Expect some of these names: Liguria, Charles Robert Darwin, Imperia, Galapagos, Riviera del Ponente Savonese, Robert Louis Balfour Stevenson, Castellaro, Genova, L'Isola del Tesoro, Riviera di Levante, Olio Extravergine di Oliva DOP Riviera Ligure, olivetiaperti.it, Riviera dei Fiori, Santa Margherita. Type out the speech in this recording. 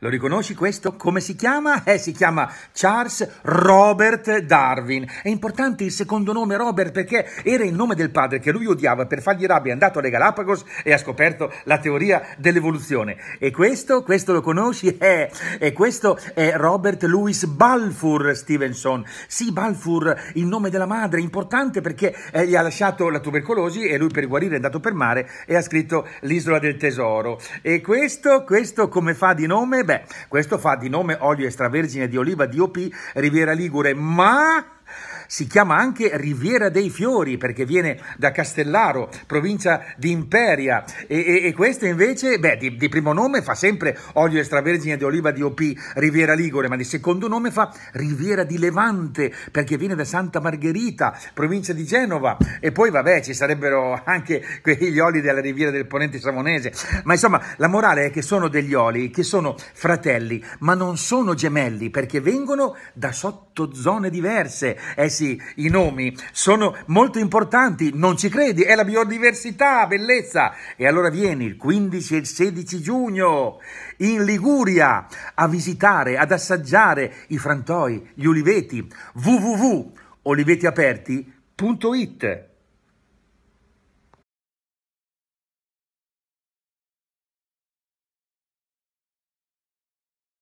Lo riconosci questo? Come si chiama? Si chiama Charles Robert Darwin. È importante il secondo nome Robert perché era il nome del padre che lui odiava per fargli rabbia, è andato alle Galapagos e ha scoperto la teoria dell'evoluzione. E questo lo conosci? E questo è Robert Louis Balfour Stevenson. Sì, Balfour, il nome della madre, è importante perché gli ha lasciato la tubercolosi e lui per guarire è andato per mare e ha scritto L'Isola del Tesoro. E questo come fa di nome? Beh, questo fa di nome Olio Extravergine di Oliva DOP Riviera Ligure, ma si chiama anche Riviera dei Fiori perché viene da Castellaro, provincia di Imperia, e questo invece, beh, di primo nome fa sempre Olio Extravergine di Oliva DOP Riviera Ligure, ma di secondo nome fa Riviera di Levante perché viene da Santa Margherita, provincia di Genova, e poi vabbè ci sarebbero anche gli oli della Riviera del Ponente Savonese, ma insomma la morale è che sono degli oli che sono fratelli ma non sono gemelli perché vengono da sottozone diverse. Sì, i nomi sono molto importanti, non ci credi? È la biodiversità, bellezza! E allora vieni il 15 e il 16 giugno in Liguria a visitare, ad assaggiare i frantoi, gli oliveti, www.olivetiaperti.it.